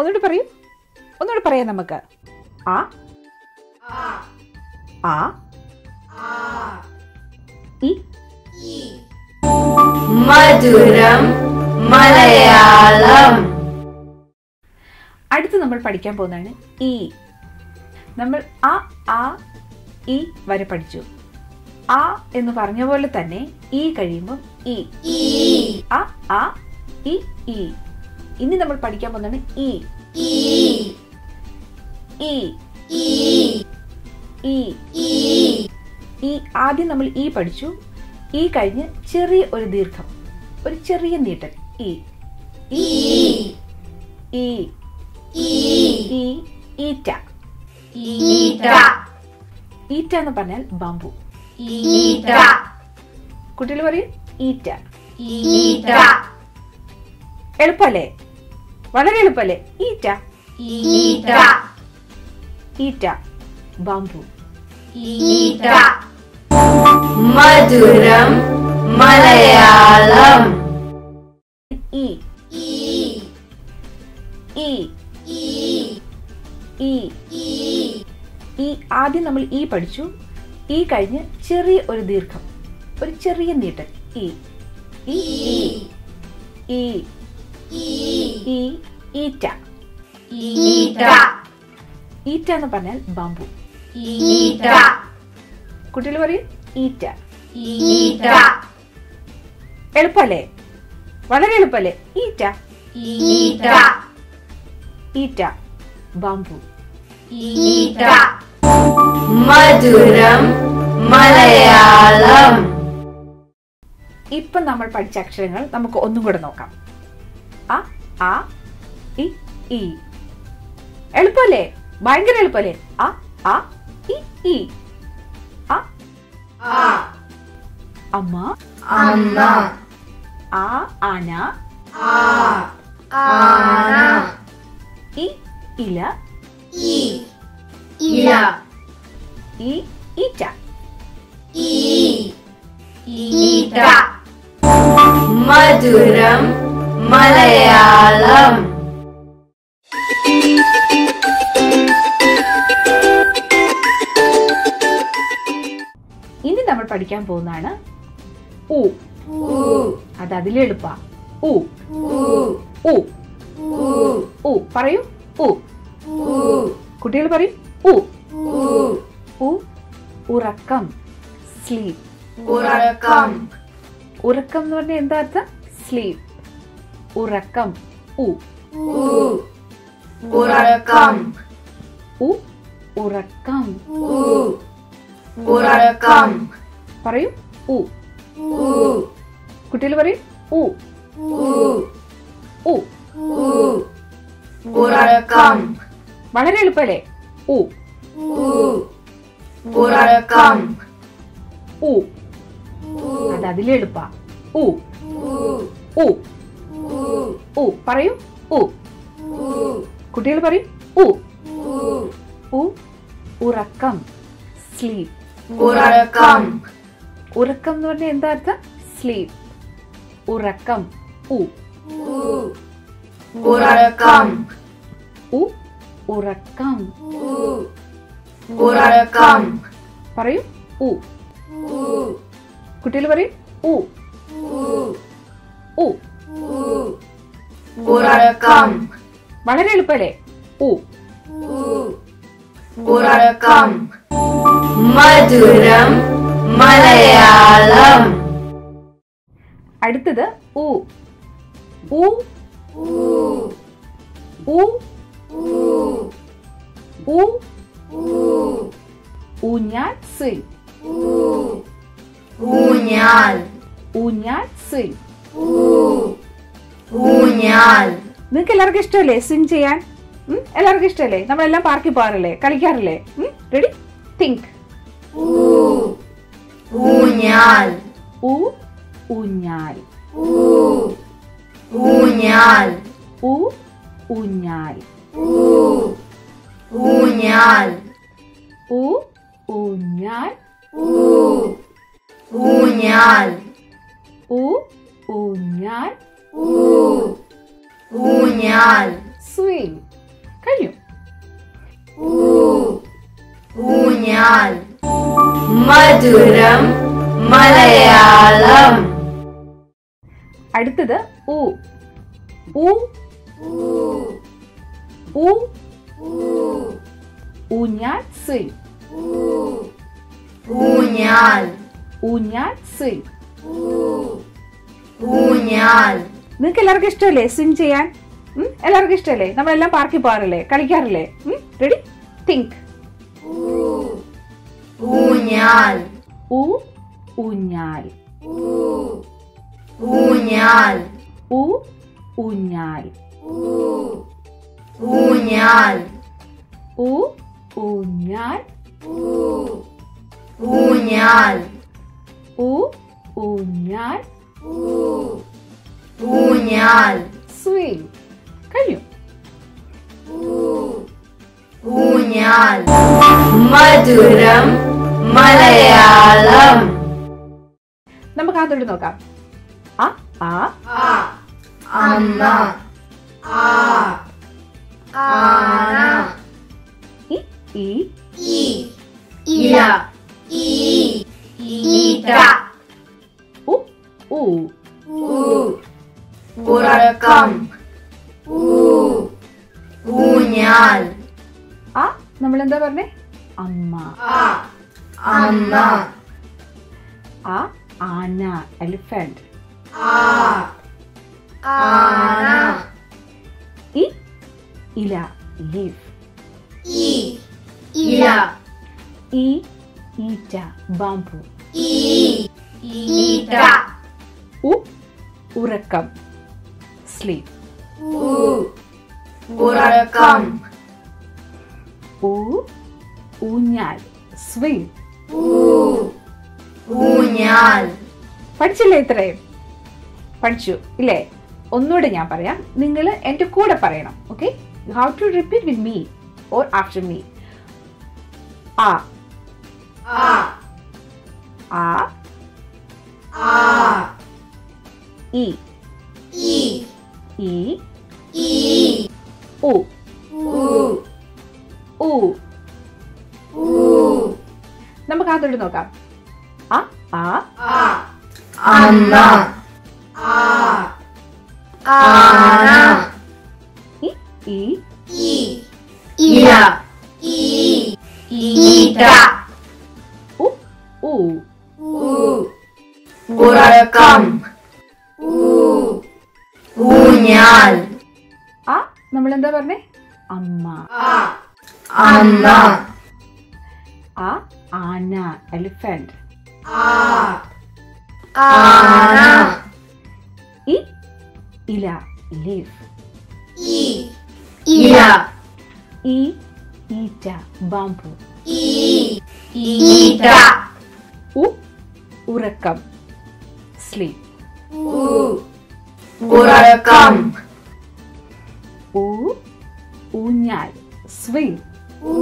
ഒന്നുകൂടി പറയാം നമുക്ക്. ആ ആ ആ ഇ ഇ. മധുരം മലയാളം. അടുത്ത് നമ്മൾ പഠിക്കാൻ പോകുന്നതാണ് ഇ. നമ്മൾ അ ആ ഇ വരെ പഠിച്ചു. ആ എന്ന് പറഞ്ഞ പോലെ തന്നെ ഇ കഴിയുമ്പോൾ ഇ ആ ആ ഇ ഇ. ഇനി നമ്മൾ പഠിക്കാൻ പോകുന്നതാണ് ഇ ഇ ഇ ഇ ഇ. ആദ്യം നമ്മൾ ഇ പഠിച്ചു. ഇ കഴിഞ്ഞ് ചെറിയ ഒരു ദീർഘം, ഒരു ചെറിയ നീട്ടൽ ഇ ഇ ഇ ഇ. ഈറ്റ. ഈറ്റ എന്ന് പറഞ്ഞാൽ ബാമ്പു. കുട്ടികൾ പറയും ഈറ്റ. എളുപ്പല്ലേ? വളരെ എളുപ്പല്ലേ? ഈറ്റ ഈറ്റ ബാമ്പു. മധുരം മലയാളം. ഇ ഇ ഇ. ആദ്യം നമ്മൾ ഇ പഠിച്ചു. ഇ കഴിഞ്ഞ് ചെറിയ ഒരു ദീർഘം, ഒരു ചെറിയ നീട്ടൽ ഇ ഇ ഇ ഇ. ഈറ്റ. ഈറ്റ എന്ന് പറഞ്ഞാൽ ബാമ്പു. കുട്ടികൾ പറയും ഈറ്റ. എളുപ്പല്ലേ? വളരെ എളുപ്പല്ലേ? ഈറ്റ ഈറ്റ ബാമ്പു. മധുരം മലയാളം. ഇപ്പൊ നമ്മൾ പഠിച്ച അക്ഷരങ്ങൾ നമുക്ക് ഒന്നും കൂടെ നോക്കാം. അ ആ ഇ ഇ. എളുപ്പല്ലേ? ഭയങ്കര എളുപ്പല്ലേ? അ ആ ഇ ഇ. അ ആ അമ്മ. അമ്മ. ആ ആന. ആ ആന. ഇ ഇല. ഇ ഇല. ഇ ഈറ്റ ഇ ഈറ്റ. മധുരം മലയാളം. ഇനി നമ്മൾ പഠിക്കാൻ പോകുന്നതാണ് ഉ. അത് അതിലെളുപ്പ ഉ ഉ ഉ. പറയൂ ഉ. കുട്ടികൾ പറയും ഉ. ഉറക്കം. സ്ലീപ്. ഉറക്കം. ഉറക്കം എന്ന് പറഞ്ഞാൽ എന്താ അർത്ഥം? സ്ലീപ്. ഉറക്കം ഉ ഉറക്കം ഉ ഉറക്കം ഉറക്കം. പറയൂ ഉ. കുട്ടികൾ പറയും ഉ ഉ ഉറക്കം. വളരെ എളുപ്പല്ലേ? ഉ ഉറക്കം ഉ. അത് അതിലെളുപ്പ ഉ ഉ ഉ. പറയൂ ഉ. കുട്ടികൾ പറയും ഉ ഉ ഉറക്കം. സ്ലീപ്. ഉറക്കം. ഉറക്കം എന്ന് പറഞ്ഞാൽ എന്താ അർത്ഥം? സ്ലീപ്. ഉറക്കം ഉ ഉറക്കം ഉ ഉറക്കം ഉറക്കം. പറയൂ ഉ. കുട്ടികൾ പറയും ഉ ഉ ഉറക്കം. വളരെ എളുപ്പല്ലേ? ഉ ഉറക്കം. മധുരം മലയാളം. അടുത്തത് ഉ ഉ ഉ ഉ. ഊഞ്ഞാൽ. സിൽ. ഊഞ്ഞാൽ. ഊഞ്ഞാൽ സിൽ. ഊഞ്ഞാൽ. നിങ്ങൾക്ക് എല്ലാവർക്കും ഇഷ്ടമല്ലേ സ്വിംഗ് ചെയ്യാൻ? എല്ലാവർക്കും ഇഷ്ടമല്ലേ? നമ്മളെല്ലാം പാർക്കിൽ പോകാറില്ലേ, കളിക്കാറില്ലേ? റെഡി? തിങ്ക്. ഊഞ്ഞാൽ ഉ ഊഞ്ഞാൽ ഊഞ്ഞാൽ ഉ ഊഞ്ഞാൽ ഊഞ്ഞാൽ ഉ ഊഞ്ഞാൽ ഊഞ്ഞാൽ ഉ ഊഞ്ഞാൽ ഊഞ്ഞാൽ. സ്വിംഗ്. കഴിഞ്ഞു. ഊഞ്ഞാൽ മധുരം മലയാളം. അടുത്തത് ഊ. ഊ ഊ ഊഞ്ഞാൽ സി. ഊഞ്ഞാൽ ഊഞ്ഞാൽ സി. ഊഞ്ഞാൽ. നിങ്ങൾക്ക് എല്ലാവർക്കും ഇഷ്ടമല്ലേ സ്വിം ചെയ്യാൻ? എല്ലാവർക്കും ഇഷ്ടമല്ലേ? നമ്മളെല്ലാം പാർക്കിൽ പോകാറില്ലേ, കളിക്കാറില്ലേ? Ready, think. ഊഞ്ഞാൽ ഊ ഊഞ്ഞാൽ ഊഞ്ഞാൽ ഊ ഊഞ്ഞാൽ ഊഞ്ഞാൽ ഊ ഊഞ്ഞാൽ ഊഞ്ഞാൽ ഊ ഊഞ്ഞാൽ ഊഞ്ഞാൽ സ്വിംഗ്. കഴിഞ്ഞു. ഊഞ്ഞാൽ മധുരം മലയാളം. നമുക്ക് ആദ്യം നോക്കാം. അ ആ അമ്മ ആ ആന ഇ ഇ ഇ ഇല ഇ ഈട ഉ ഉ ഉ ഉറക്കം ഉ ഊഞ്ഞാൽ. ആ നമ്മളെന്താ പറഞ്ഞേ? അമ്മ അമ്മ. ആ ആന എലിഫന്റ് ആ ആന. ഇ ഇല ലീഫ് ഇ ഇല. ഇ ഈറ്റ ബാംബു ഇ ഈറ്റ. ഉ ഉറക്കം സ്ലീപ്പ് ഉ ഉറക്കം. ഊ ഊഞ്ഞാൽ സ്വിംഗ് ഊ ഊഞ്ഞാൽ. പഠിച്ചില്ലേ? ഇത്രയും പഠിച്ചു ഇല്ലേ? ഒന്നുകൂടെ ഞാൻ പറയാം, നിങ്ങൾ എന്റെ കൂടെ പറയണം. Okay, how to repeat with me or after me. ആ ആ ആ ഇ ഇ ഇ ഇ ഉ ഉ ഉ ഉ. നമുക്ക് ആദ്യം നോക്കാം. അ ആ അമ്മ ആ ആന ഇ ഇ ഇ ഇല ഇ ഈട ഉ ഉ ഉ ഉറക്കം ഉ ഊഞ്ഞാൽ. ആ നമ്മളെന്താ പറഞ്ഞേ? അമ്മ അമ്മ. ആ ആന എലിഫന്റ് ആ ആന. ഇ ഇല ലീഫ് ഇ ഇല. ഇ ഈറ്റ ബാംബു ഇ ഈറ്റ. ഉ ഉറക്കം സ്ലീപ്പ് ഉ ഉറക്കം. ഊ ഊഞ്ഞാൽ സ്വിംഗ് ഊ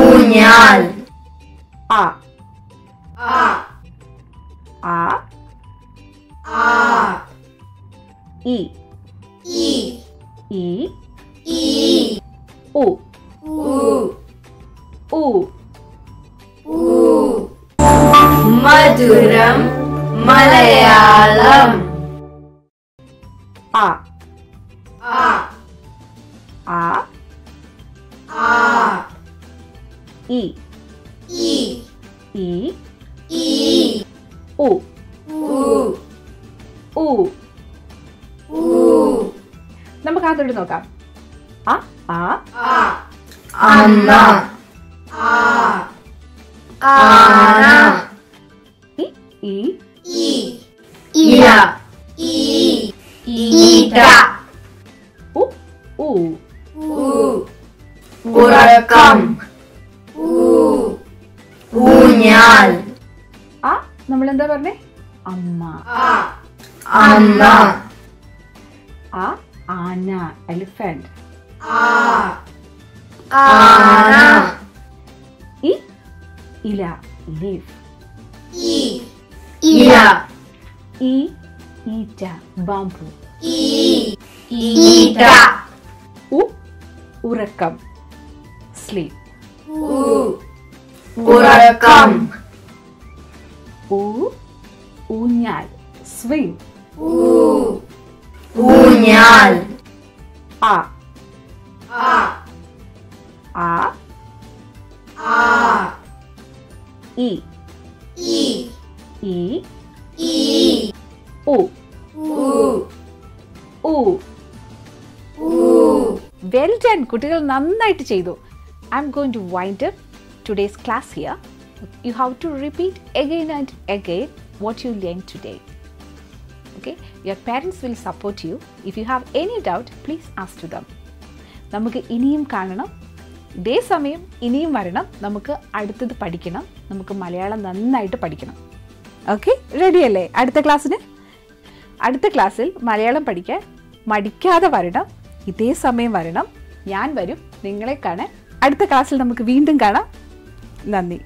ഊഞ്ഞാൽ. ആ ആ ആ ആ ഇ ഇ ഇ ഇ ഉ ഉ ഉ ഉ. മധുരം മലയാളം. ആ ആ ആ ആ ഇ ഇ ഇ ഇ ഉ ഉ ഉ ഉ. നമുക്ക് ആദ്യം നോക്കാം. അ ആ അമ്മ ആ ആന ഇ ഇ ഇ ഇല ഇ ഈട ഉ ഉ ഉ ഉറക്കം ഉ ഊഞ്ഞാൽ. ആ നമ്മളെന്താ പറഞ്ഞേ? അമ്മ അമ്മ. ആ ആന എലിഫന്റ് ആ ആന. ഇ ഇല ലീഫ് ഇ ഇല. ഇ ഈറ്റ ബാംബു ഇ ഈറ്റ. ഉ ഉറക്കം സ്ലീപ് ഉറക്കം ഊ ഊഞ്ഞാൽ സ്വിംഗ് ഊഞ്ഞാൽ ആ ആ ആ ആ ഇ ഇ ഇ ഇ ഉ ഉ ഉ Well done, kutikal nannayittu cheythu. I'm going to wind up today's class here. You have to repeat again and again what you learned today. Okay? Your parents will support you. If you have any doubt, please ask to them. നമുക്ക് ഇനിയും കാണണം. ഇതേ സമയം ഇനിയും വരണം. നമുക്ക് അടുത്തത് പഠിക്കണം. നമുക്ക് മലയാളം നന്നായിട്ട് പഠിക്കണം. Okay? Ready അല്ലേ? അടുത്ത ക്ലാസ്സിൽ മലയാളം പഠിക്കാൻ മടിക്കാതെ വരണം. ഇതേ സമയം വരണം ഞാൻ വരും നിങ്ങളെ കാണാൻ അടുത്ത ക്ലാസ്സിൽ നമുക്ക് വീണ്ടും കാണാം നന്ദി